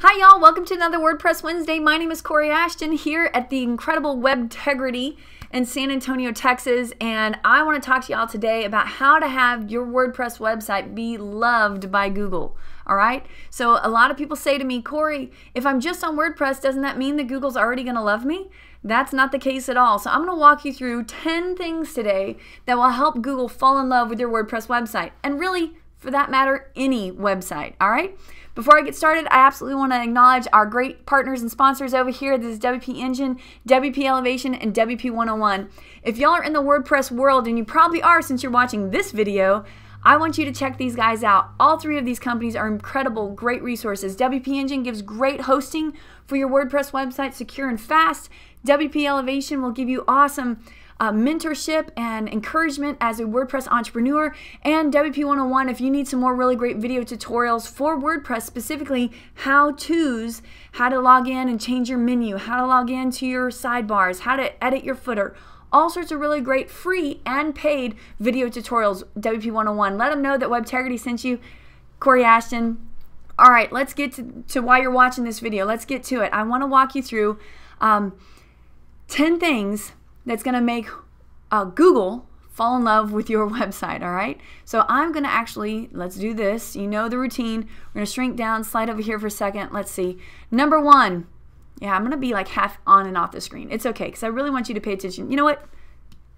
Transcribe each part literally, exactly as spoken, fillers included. Hi y'all, welcome to another WordPress Wednesday. My name is Kori Ashton here at the incredible Webtegrity in San Antonio, Texas, and I want to talk to y'all today about how to have your WordPress website be loved by Google. All right, so a lot of people say to me, Kori, if I'm just on WordPress, doesn't that mean that Google's already going to love me? That's not the case at all. So I'm going to walk you through ten things today that will help Google fall in love with your WordPress website, and really, for that matter, any website, all right? Before I get started, I absolutely want to acknowledge our great partners and sponsors over here. This is W P Engine, W P Elevation, and W P one oh one. If y'all are in the WordPress world, and you probably are since you're watching this video, I want you to check these guys out. All three of these companies are incredible, great resources. W P Engine gives great hosting for your WordPress website, secure and fast. W P Elevation will give you awesome Uh, mentorship and encouragement as a WordPress entrepreneur, and W P one oh one if you need some more really great video tutorials for WordPress, specifically how to's, how to log in and change your menu, how to log in to your sidebars, how to edit your footer, all sorts of really great free and paid video tutorials. W P one oh one, let them know that Webtegrity sent you. Kori Ashton. All right, let's get to, to why you're watching this video. Let's get to it. I want to walk you through um, ten things that's going to make uh, Google fall in love with your website, all right? So I'm going to actually, let's do this. You know the routine. We're going to shrink down, slide over here for a second. Let's see. Number one. Yeah, I'm going to be like half on and off the screen. It's okay, because I really want you to pay attention. You know what?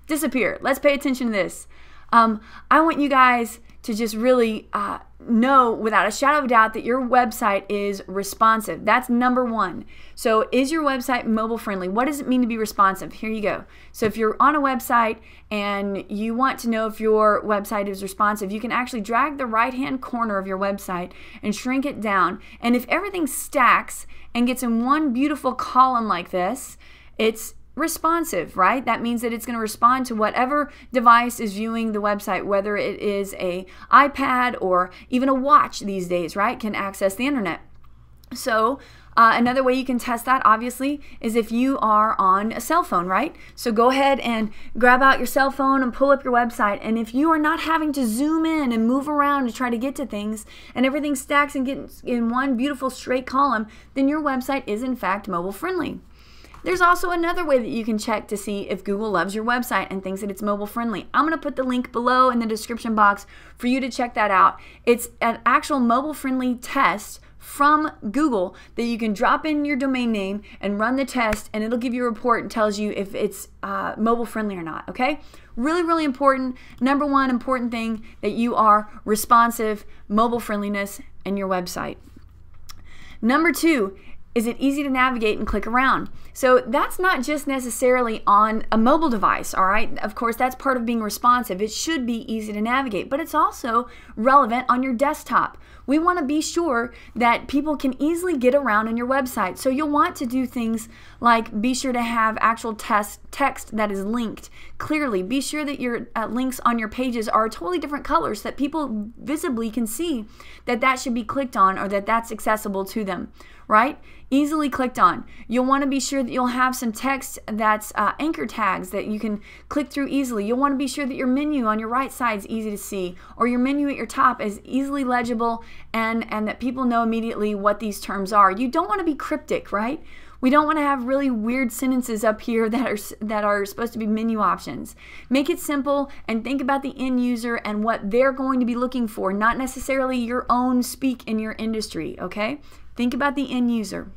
Disappear. Let's pay attention to this. Um, I want you guys to just really uh, know without a shadow of a doubt that your website is responsive. That's number one. So is your website mobile friendly? What does it mean to be responsive? Here you go. So if you're on a website and you want to know if your website is responsive, you can actually drag the right-hand corner of your website and shrink it down. And if everything stacks and gets in one beautiful column like this, it's responsive, right? That means that it's going to respond to whatever device is viewing the website, whether it is an iPad or even a watch these days, right, can access the internet. So uh, another way you can test that, obviously, is if you are on a cell phone, right? So go ahead and grab out your cell phone and pull up your website. And if you are not having to zoom in and move around to try to get to things, and everything stacks and gets in one beautiful straight column, then your website is, in fact, mobile friendly. There's also another way that you can check to see if Google loves your website and thinks that it's mobile friendly. I'm going to put the link below in the description box for you to check that out. It's an actual mobile friendly test from Google that you can drop in your domain name and run the test, and it'll give you a report and tells you if it's uh, mobile friendly or not, okay? Really, really important. Number one important thing that you are responsive, mobile friendliness, and your website. Number two, is it easy to navigate and click around? So that's not just necessarily on a mobile device, all right? Of course, that's part of being responsive. It should be easy to navigate, but it's also relevant on your desktop. We want to be sure that people can easily get around on your website. So you'll want to do things like be sure to have actual test text that is linked clearly. Be sure that your uh, links on your pages are totally different colors, that people visibly can see that that should be clicked on or that that's accessible to them, right? Easily clicked on. You'll want to be sure that you'll have some text that's uh, anchor tags that you can click through easily. You'll want to be sure that your menu on your right side is easy to see, or your menu at your top is easily legible, and, and that people know immediately what these terms are. You don't want to be cryptic, right? We don't want to have really weird sentences up here that are, that are supposed to be menu options. Make it simple and think about the end user and what they're going to be looking for, not necessarily your own speak in your industry, okay? Think about the end user.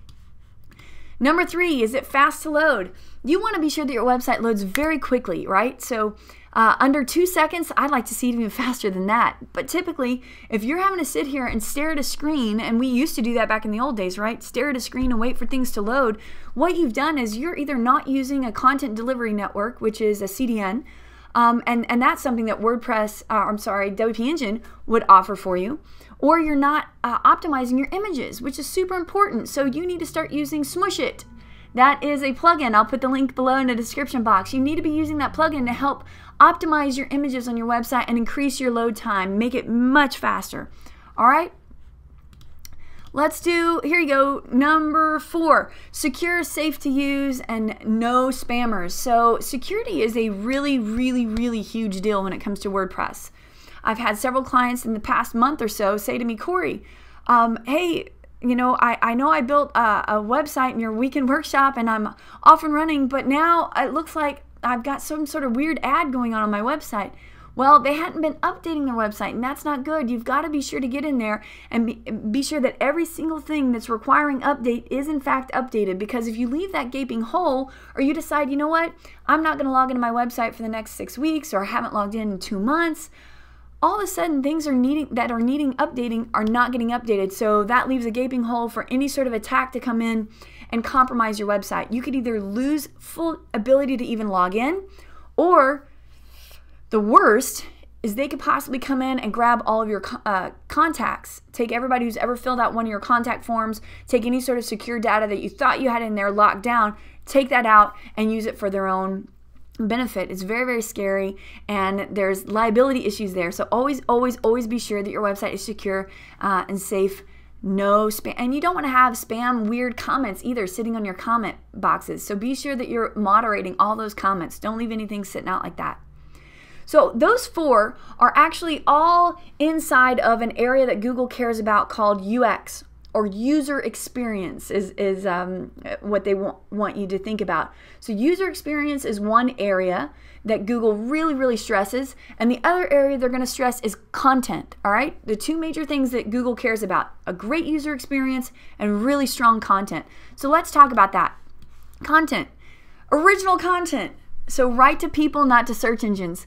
Number three, is it fast to load? You want to be sure that your website loads very quickly, right? So uh, under two seconds, I'd like to see it even faster than that. But typically, if you're having to sit here and stare at a screen, and we used to do that back in the old days, right? Stare at a screen and wait for things to load. What you've done is you're either not using a content delivery network, which is a C D N, um, and, and that's something that WordPress, uh, I'm sorry, W P Engine would offer for you. Or you're not uh, optimizing your images, which is super important. So you need to start using Smush It. That is a plugin. I'll put the link below in the description box. You need to be using that plugin to help optimize your images on your website and increase your load time, make it much faster. All right? Let's do, here you go, number four, secure, safe to use, and no spammers. So security is a really, really, really huge deal when it comes to WordPress. I've had several clients in the past month or so say to me, Kori, um, hey, you know, I, I know I built a, a website in your weekend workshop and I'm off and running, but now it looks like I've got some sort of weird ad going on on my website. Well, they hadn't been updating their website, and that's not good. You've got to be sure to get in there and be, be sure that every single thing that's requiring update is in fact updated, because if you leave that gaping hole, or you decide, you know what, I'm not going to log into my website for the next six weeks, or I haven't logged in in two months, all of a sudden things are needing, that are needing updating are not getting updated. So that leaves a gaping hole for any sort of attack to come in and compromise your website. You could either lose full ability to even log in, or the worst is they could possibly come in and grab all of your uh, contacts, take everybody who's ever filled out one of your contact forms, take any sort of secure data that you thought you had in there locked down, take that out and use it for their own benefit. It's very, very scary, and there's liability issues there. So always, always, always be sure that your website is secure uh, and safe. No spam, and you don't want to have spam weird comments either sitting on your comment boxes. So be sure that you're moderating all those comments. Don't leave anything sitting out like that. So those four are actually all inside of an area that Google cares about called U X, or user experience is, is um, what they want, want you to think about. So user experience is one area that Google really, really stresses, and the other area they're gonna stress is content, all right? The two major things that Google cares about, a great user experience and really strong content. So let's talk about that. Content, original content. So write to people, not to search engines.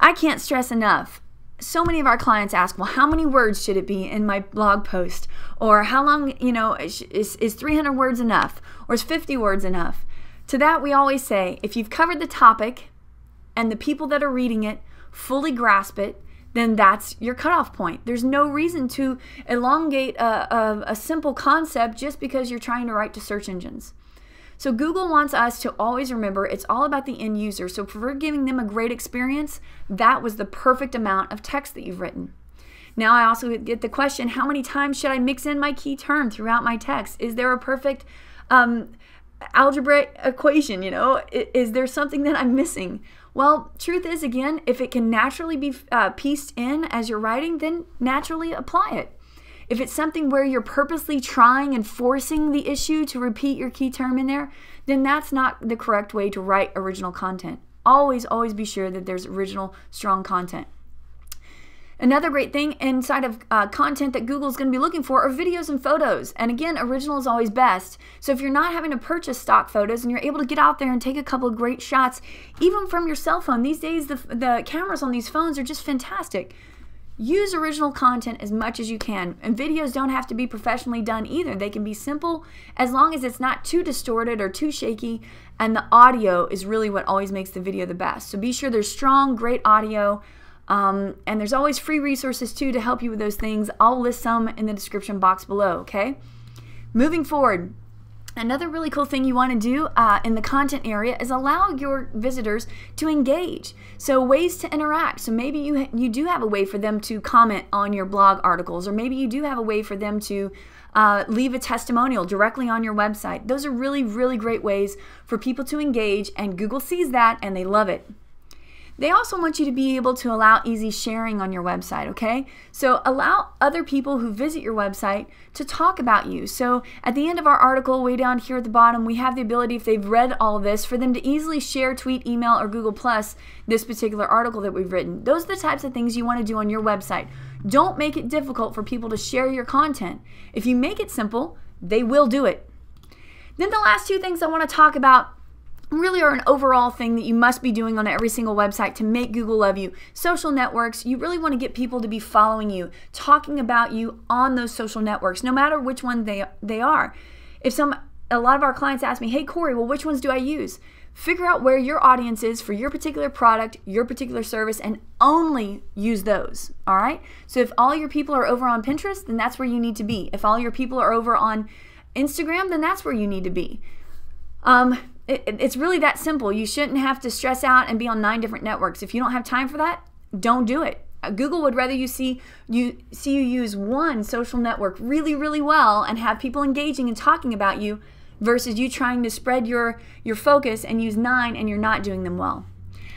I can't stress enough. So many of our clients ask, well, how many words should it be in my blog post? Or how long, you know, is, is three hundred words enough? Or is fifty words enough? To that, we always say, if you've covered the topic and the people that are reading it fully grasp it, then that's your cutoff point. There's no reason to elongate a, a, a simple concept just because you're trying to write to search engines. So Google wants us to always remember it's all about the end user. So if we're giving them a great experience, that was the perfect amount of text that you've written. Now I also get the question, how many times should I mix in my key term throughout my text? Is there a perfect um, algebraic equation, you know? Is there something that I'm missing? Well, truth is, again, if it can naturally be uh, pieced in as you're writing, then naturally apply it. If it's something where you're purposely trying and forcing the issue to repeat your key term in there, then that's not the correct way to write original content. Always, always be sure that there's original, strong content. Another great thing inside of uh, content that Google's going to be looking for are videos and photos. And again, original is always best. So if you're not having to purchase stock photos and you're able to get out there and take a couple of great shots, even from your cell phone, these days the, the cameras on these phones are just fantastic. Use original content as much as you can, and videos don't have to be professionally done either. They can be simple as long as it's not too distorted or too shaky, and the audio is really what always makes the video the best. So be sure there's strong, great audio, um, and there's always free resources too to help you with those things. I'll list some in the description box below, okay? Moving forward, another really cool thing you want to do uh, in the content area is allow your visitors to engage. So ways to interact. So maybe you, you do have a way for them to comment on your blog articles, or maybe you do have a way for them to uh, leave a testimonial directly on your website. Those are really, really great ways for people to engage, and Google sees that and they love it. They also want you to be able to allow easy sharing on your website, okay? So allow other people who visit your website to talk about you. So at the end of our article, way down here at the bottom, we have the ability, if they've read all this, for them to easily share, tweet, email, or Google Plus this particular article that we've written. Those are the types of things you want to do on your website. Don't make it difficult for people to share your content. If you make it simple, they will do it. Then the last two things I want to talk about really are an overall thing that you must be doing on every single website to make Google love you. Social networks, you really want to get people to be following you, talking about you on those social networks, no matter which one they, they are. If some, a lot of our clients ask me, hey Kori, well which ones do I use? Figure out where your audience is for your particular product, your particular service, and only use those, all right? So if all your people are over on Pinterest, then that's where you need to be. If all your people are over on Instagram, then that's where you need to be. Um, It, it's really that simple. You shouldn't have to stress out and be on nine different networks. If you don't have time for that, don't do it. Google would rather you see you see you use one social network really, really well and have people engaging and talking about you versus you trying to spread your, your focus and use nine and you're not doing them well.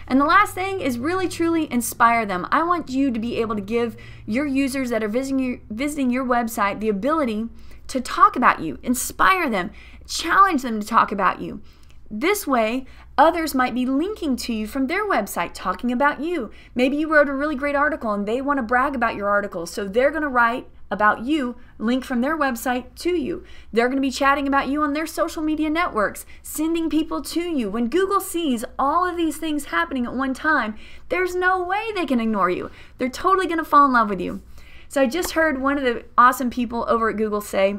And the last thing is really truly inspire them. I want you to be able to give your users that are visiting your, visiting your website the ability to talk about you, inspire them, challenge them to talk about you. This way, others might be linking to you from their website, talking about you. Maybe you wrote a really great article and they want to brag about your article, so they're going to write about you, link from their website to you. They're going to be chatting about you on their social media networks, sending people to you. When Google sees all of these things happening at one time, there's no way they can ignore you. They're totally going to fall in love with you. So I just heard one of the awesome people over at Google say,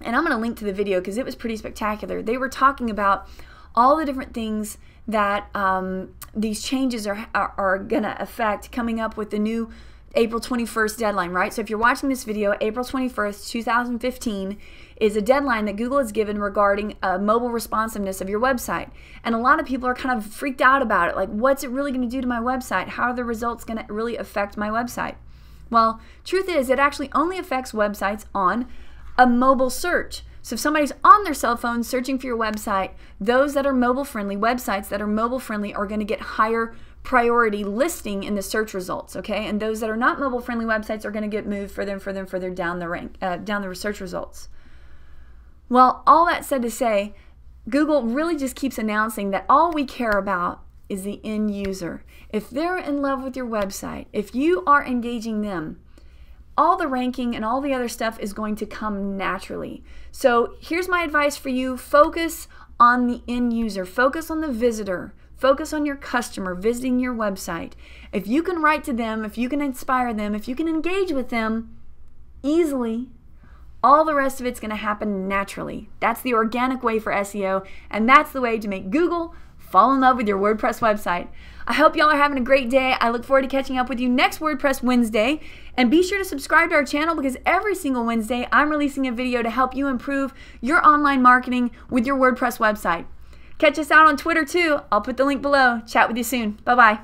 and I'm going to link to the video because it was pretty spectacular. They were talking about all the different things that um, these changes are, are, are going to affect coming up with the new April twenty-first deadline, right? So if you're watching this video, April twenty-first, two thousand fifteen is a deadline that Google has given regarding uh, mobile responsiveness of your website. And a lot of people are kind of freaked out about it. Like, what's it really going to do to my website? How are the results going to really affect my website? Well, truth is, it actually only affects websites on a mobile search. So if somebody's on their cell phone searching for your website, those that are mobile friendly, websites that are mobile friendly are going to get higher priority listing in the search results, okay? And those that are not mobile friendly websites are going to get moved further and further and further down the rank, uh, down the search results. Well, all that said to say, Google really just keeps announcing that all we care about is the end user. If they're in love with your website, if you are engaging them, all the ranking and all the other stuff is going to come naturally. So here's my advice for you. Focus on the end user. Focus on the visitor. Focus on your customer visiting your website. If you can write to them, if you can inspire them, if you can engage with them easily, all the rest of it's going to happen naturally. That's the organic way for S E O, and that's the way to make Google fall in love with your WordPress website. I hope y'all are having a great day. I look forward to catching up with you next WordPress Wednesday. And be sure to subscribe to our channel because every single Wednesday I'm releasing a video to help you improve your online marketing with your WordPress website. Catch us out on Twitter too. I'll put the link below. Chat with you soon. Bye-bye.